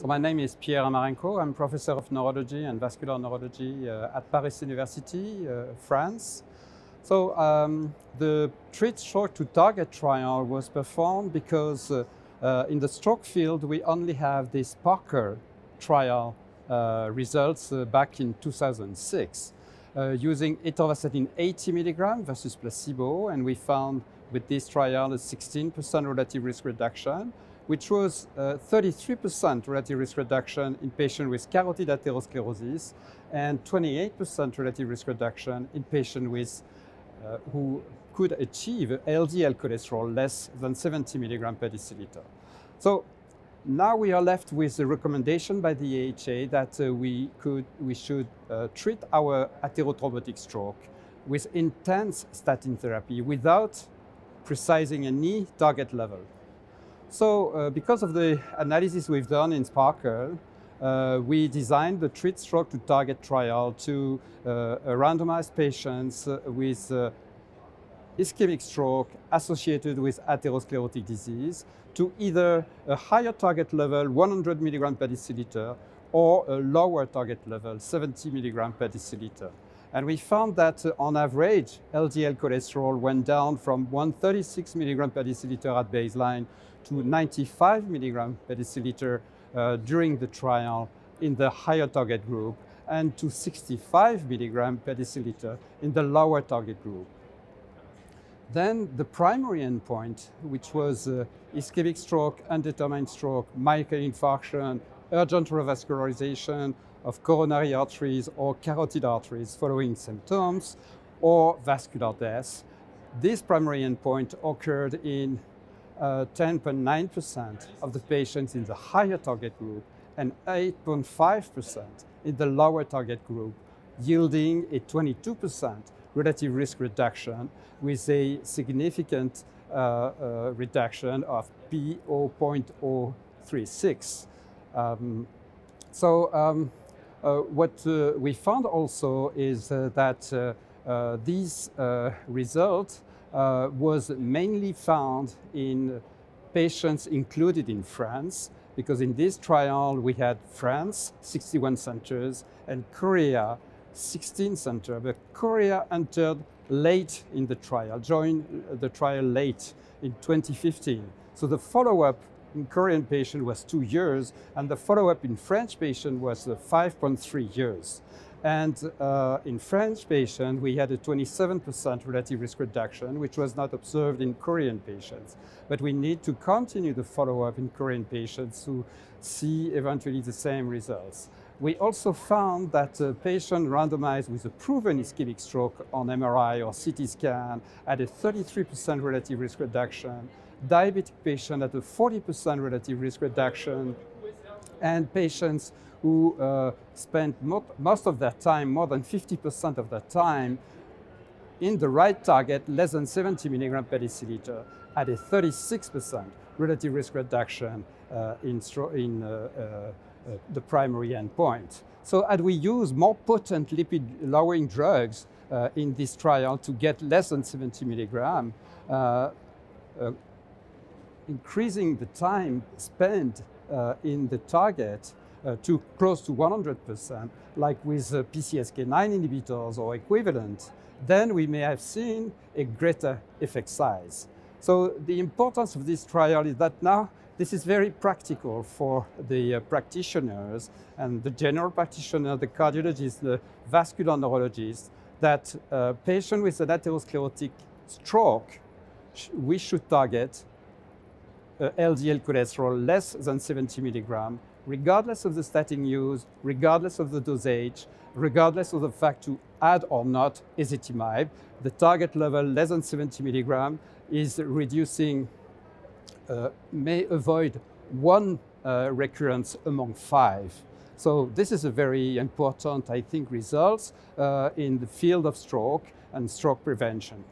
So my name is Pierre Amarenco. I'm professor of neurology and vascular neurology at Paris University, France. So the Treat Stroke to Target trial was performed because in the stroke field we only have this Parker trial results back in 2006 using atorvastatin 80 milligram versus placebo, and we found with this trial a 16% relative risk reduction, which was 33% relative risk reduction in patients with carotid atherosclerosis and 28% relative risk reduction in patients with who could achieve LDL cholesterol less than 70 milligram per deciliter. So now we are left with the recommendation by the AHA that we should treat our atherothrombotic stroke with intense statin therapy without precising any target level. So because of the analysis we've done in SPARQL, we designed the Treat Stroke to Target trial to randomize patients with ischemic stroke associated with atherosclerotic disease to either a higher target level, 100 milligram per deciliter, or a lower target level, 70 milligram per deciliter. And we found that on average, LDL cholesterol went down from 136 milligram per deciliter at baseline to 95 milligram per deciliter during the trial in the higher target group, and to 65 milligram per deciliter in the lower target group. Then the primary endpoint, which was ischemic stroke, undetermined stroke, myocardial infarction, urgent revascularization of coronary arteries or carotid arteries following symptoms, or vascular death. This primary endpoint occurred in 10.9% of the patients in the higher target group and 8.5% in the lower target group, yielding a 22% relative risk reduction with a significant reduction of p 0.036. What we found also is that these results was mainly found in patients included in France, because in this trial we had France, 61 centers, and Korea, 16 centers. But Korea entered late in the trial, joined the trial late in 2015. So the follow-up in Korean patient was 2 years, and the follow-up in French patient was 5.3 years. And in French patient, we had a 27% relative risk reduction, which was not observed in Korean patients. But we need to continue the follow-up in Korean patients to see eventually the same results. We also found that a patient randomized with a proven ischemic stroke on MRI or CT scan had a 33% relative risk reduction, diabetic patient at a 40% relative risk reduction, and patients who spent most of their time, more than 50% of their time, in the right target, less than 70 milligram per deciliter, had a 36% relative risk reduction in the primary endpoint. So had we used more potent lipid-lowering drugs in this trial to get less than 70 milligram, increasing the time spent in the target to close to 100%, like with PCSK9 inhibitors or equivalent, then we may have seen a greater effect size. So the importance of this trial is that now this is very practical for the practitioners and the general practitioner, the cardiologist, the vascular neurologist, that patient with an atherosclerotic stroke, we should target LDL cholesterol less than 70 milligram, regardless of the statin use, regardless of the dosage, regardless of the fact to add or not ezetimibe. The target level less than 70 milligram is reducing may avoid one recurrence among 5. So this is a very important, I think, results in the field of stroke and stroke prevention.